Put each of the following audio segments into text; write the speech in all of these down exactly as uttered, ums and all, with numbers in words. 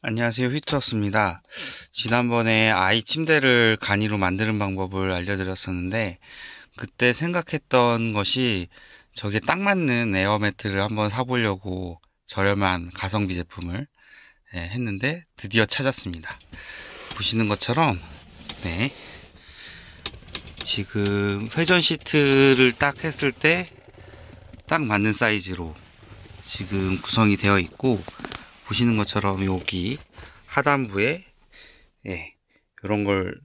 안녕하세요, 휘트럭스입니다. 지난번에 아이 침대를 간이로 만드는 방법을 알려드렸었는데, 그때 생각했던 것이 저게 딱 맞는 에어매트를 한번 사보려고 저렴한 가성비 제품을 네, 했는데 드디어 찾았습니다. 보시는 것처럼 네, 지금 회전 시트를 딱 했을 때 딱 맞는 사이즈로 지금 구성이 되어 있고, 보시는 것처럼 여기 하단부에 예, 이런 걸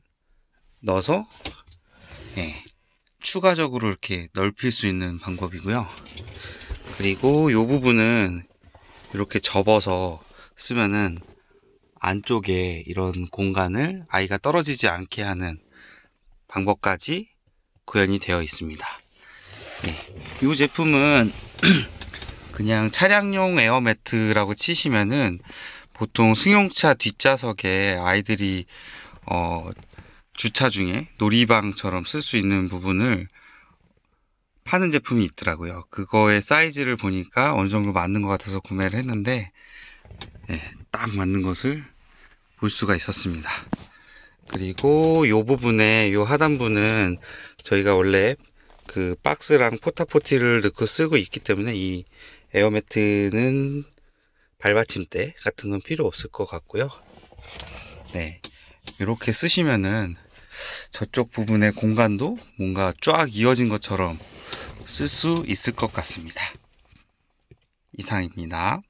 넣어서 예, 추가적으로 이렇게 넓힐 수 있는 방법이고요. 그리고 이 부분은 이렇게 접어서 쓰면은 안쪽에 이런 공간을 아이가 떨어지지 않게 하는 방법까지 구현이 되어 있습니다. 예, 이 제품은 그냥 차량용 에어매트라고 치시면은 보통 승용차 뒷좌석에 아이들이 어 주차 중에 놀이방처럼 쓸 수 있는 부분을 파는 제품이 있더라고요. 그거의 사이즈를 보니까 어느 정도 맞는 것 같아서 구매를 했는데 예, 딱 맞는 것을 볼 수가 있었습니다. 그리고 요 부분에 요 하단부는 저희가 원래 그 박스랑 포타포티를 넣고 쓰고 있기 때문에 이 에어매트는 발받침대 같은 건 필요 없을 것 같고요. 네, 이렇게 쓰시면은 저쪽 부분의 공간도 뭔가 쫙 이어진 것처럼 쓸 수 있을 것 같습니다. 이상입니다.